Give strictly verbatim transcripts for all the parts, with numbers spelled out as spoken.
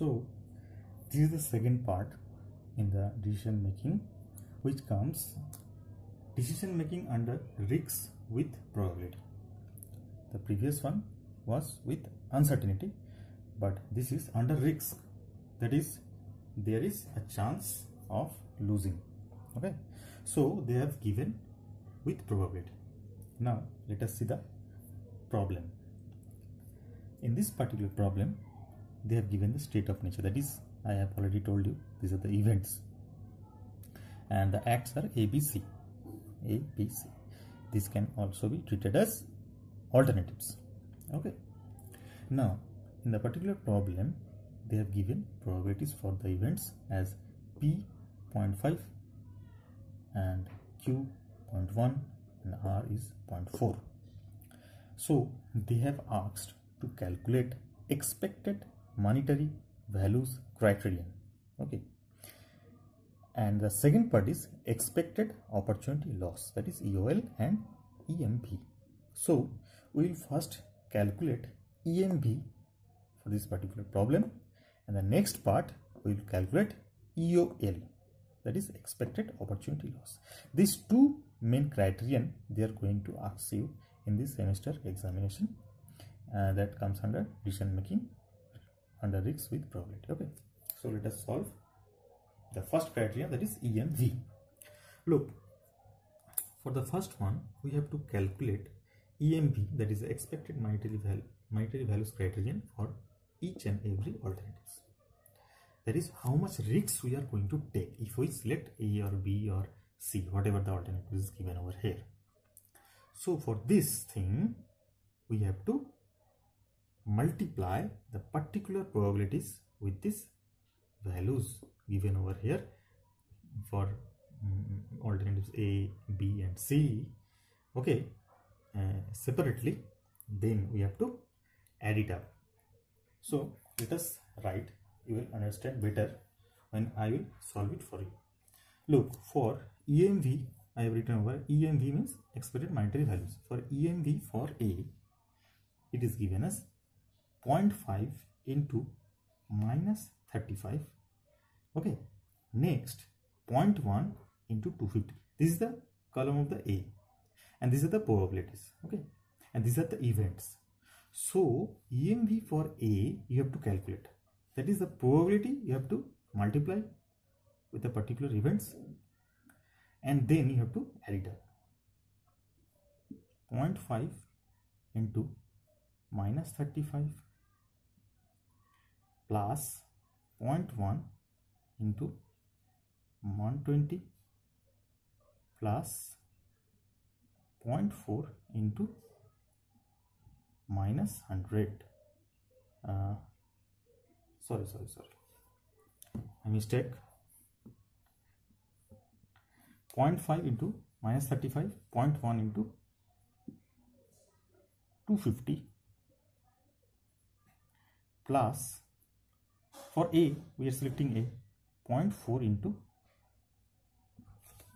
So this is the second part in the decision making, which comes decision making under risks with probability. The previous one was with uncertainty, but this is under risk, that is there is a chance of losing. Okay, so they have given with probability. Now let us see the problem. In this particular problem, they have given the state of nature, that is, I have already told you, these are the events and the acts are A B C. A B C. This can also be treated as alternatives. Okay. Now, in the particular problem, they have given probabilities for the events as P zero point five and Q zero point one and R is zero point four. So they have asked to calculate expected monetary values criterion. Okay, and the second part is expected opportunity loss, that is E O L and E M V. So we will first calculate E M V for this particular problem, and the next part we will calculate E O L, that is expected opportunity loss. These two main criterion they are going to ask you in this semester examination, uh, that comes under decision making under risks with probability. Okay, so let us solve the first criterion, that is E M V. Look, for the first one we have to calculate E M V, that is expected monetary value monetary values criterion for each and every alternatives. That is how much risks we are going to take if we select A or B or C, whatever the alternative is given over here. So for this thing we have to multiply the particular probabilities with these values given over here for um, alternatives A, B and C, okay, uh, separately, then we have to add it up. So let us write, you will understand better when I will solve it for you. Look, for E M V I have written over, E M V means expected monetary values. For E M V for A, it is given as zero point five into minus thirty-five. Okay, next zero point one into two hundred fifty. This is the column of the A, and these are the probabilities. Okay, and these are the events. So E M V for A you have to calculate, that is the probability you have to multiply with the particular events, and then you have to add it up. Zero point five into minus thirty-five plus zero point one into one hundred twenty plus zero point four into minus one hundred. Uh, sorry, sorry, sorry. I mistake. zero point five into minus thirty-five, zero point one into two hundred fifty plus, for A we are selecting A, zero point four into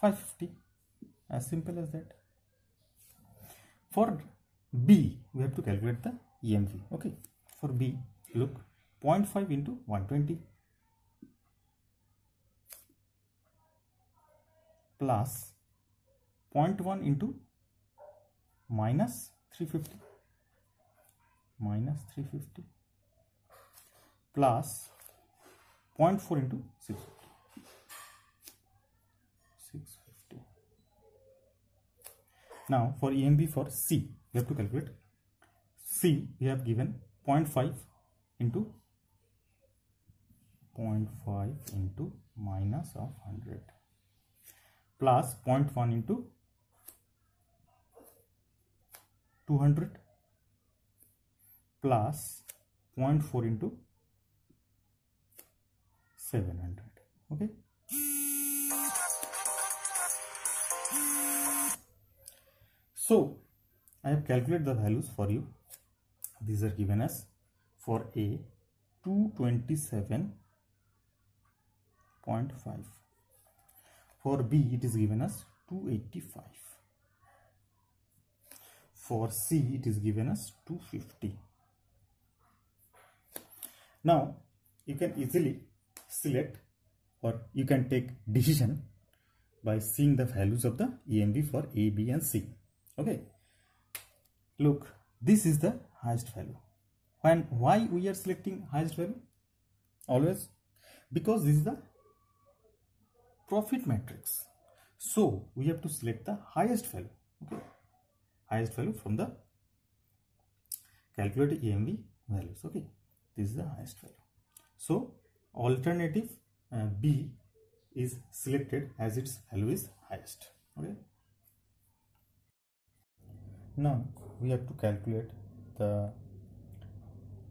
five hundred fifty, as simple as that. For B we have to calculate the E M V. Okay, for B look, zero point five into one hundred twenty plus zero point one into minus three hundred fifty, minus three hundred fifty plus zero point four into six hundred fifty, six hundred fifty. Now for E M V for C, we have to calculate. C we have given zero point five into zero point five into minus of one hundred plus zero point one into two hundred plus zero point four into seven hundred. Okay, so I have calculated the values for you. These are given as for A two hundred twenty-seven point five, for B it is given as two hundred eighty-five, for C it is given as two hundred fifty. Now you can easily select or you can take decision by seeing the values of the E M V for A, B and C. Okay, look, this is the highest value. And why we are selecting highest value? Always because this is the profit matrix, so we have to select the highest value. Okay, highest value from the calculated E M V values. Okay, this is the highest value. So alternative uh, B is selected as its value is highest. Okay, now we have to calculate the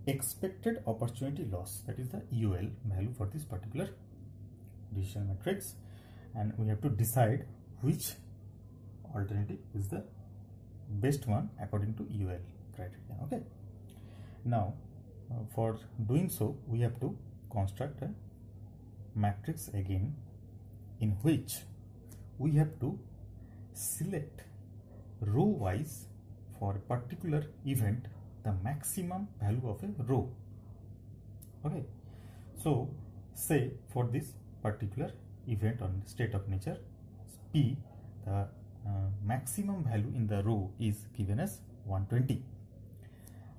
expected opportunity loss, that is the E O L value for this particular decision matrix, and we have to decide which alternative is the best one according to E O L criteria. Okay, now uh, for doing so we have to construct a matrix again in which we have to select row wise for a particular event the maximum value of a row. Okay, so say for this particular event on state of nature P, the uh, maximum value in the row is given as one twenty.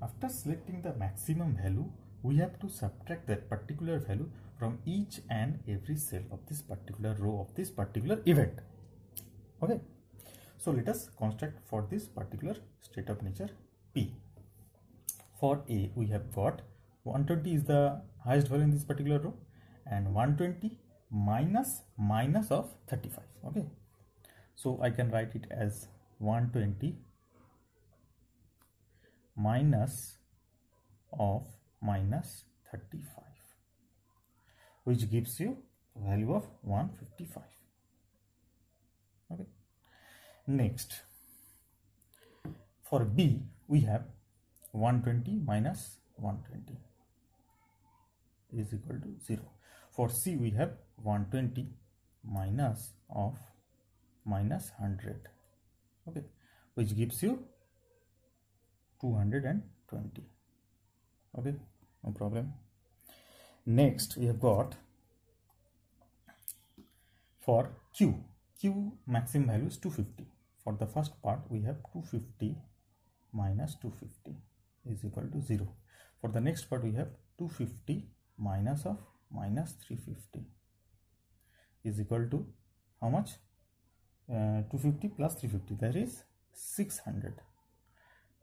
After selecting the maximum value, we have to subtract that particular value from each and every cell of this particular row of this particular event. Okay, so let us construct for this particular state of nature P. For A, we have got one twenty is the highest value in this particular row, and one twenty minus minus of thirty-five. Okay, so I can write it as one twenty minus of minus thirty-five, which gives you value of one fifty-five. Okay, next for B we have one twenty minus one twenty is equal to zero. For C we have one twenty minus of minus one hundred, okay, which gives you two hundred twenty. Okay, no problem. Next we have got for Q, Q maximum value is two fifty. For the first part we have two fifty minus two fifty is equal to zero. For the next part we have two fifty minus of minus three fifty is equal to how much? uh, two fifty plus three fifty, that is six hundred.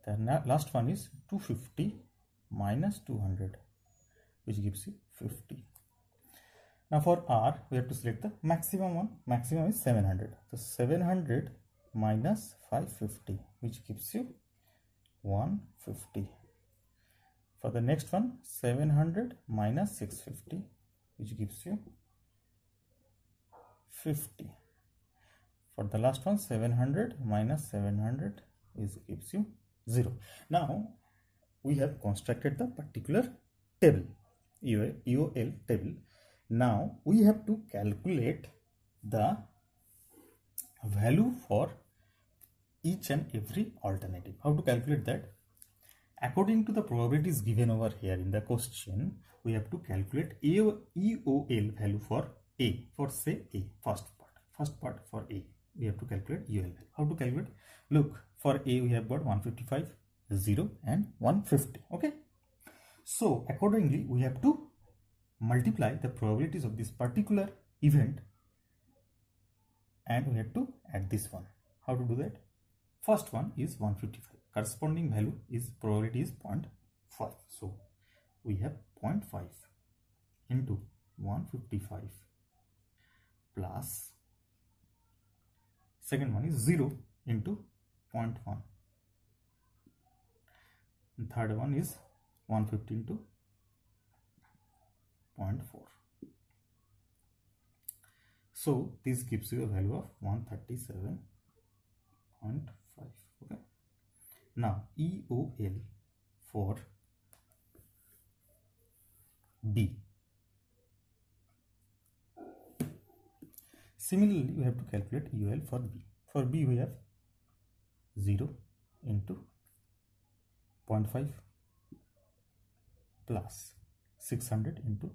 The last one is two fifty minus two hundred, which gives you fifty. Now for R we have to select the maximum one. Maximum is seven hundred, so seven hundred minus five fifty, which gives you one fifty. For the next one, seven hundred minus six fifty, which gives you fifty. For the last one, seven hundred minus seven hundred is gives you zero. Now we have constructed the particular table, E O L table. Now we have to calculate the value for each and every alternative. How to calculate that? According to the probabilities given over here in the question, we have to calculate E O L value for A. For say A, first part, first part for A, we have to calculate E O L value. How to calculate? Look, for A we have got one fifty-five, zero and one fifty. Okay, so accordingly we have to multiply the probabilities of this particular event and we have to add this one. How to do that? First one is one fifty-five. Corresponding value is probability is zero point five. So we have zero point five into one fifty-five plus second one is zero into zero point one. And third one is one fifty into zero point four. So this gives you a value of one thirty-seven point five. Okay. Now E O L for B. Similarly, we have to calculate E O L for B. For B, we have zero into zero point five plus six hundred into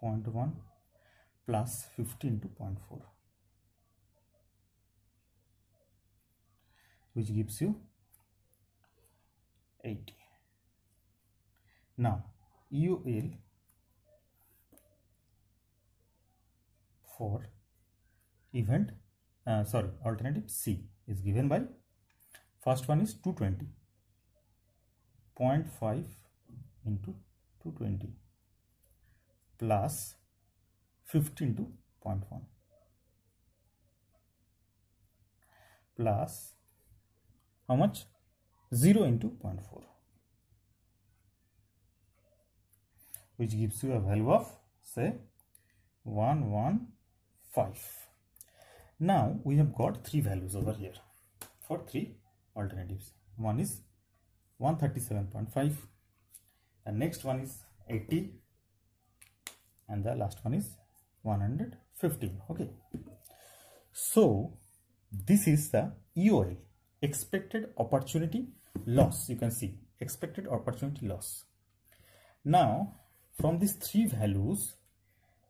zero point one plus fifty into zero point four, which gives you eighty. Now E O L for event uh, sorry alternative C is given by, first one is two twenty, zero point five into two twenty plus fifty into zero point one plus how much, zero into zero point four, which gives you a value of say one hundred fifteen. Now we have got three values over here for three alternatives. One is one thirty-seven point five, the next one is eighty, and the last one is one hundred fifteen. Okay, so this is the E O L, expected opportunity loss. You can see expected opportunity loss. Now from these three values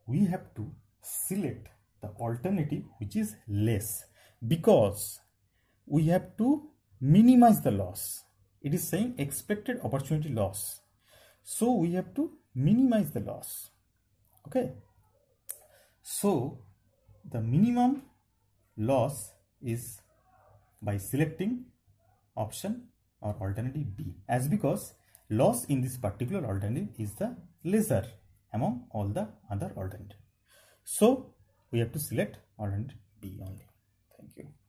we have to select the alternative which is less, because we have to minimize the loss. It is saying expected opportunity loss, so we have to minimize the loss. Okay, so the minimum loss is by selecting option or alternative B, as because loss in this particular alternative is the lesser among all the other alternatives. So we have to select alternative B only. Thank you.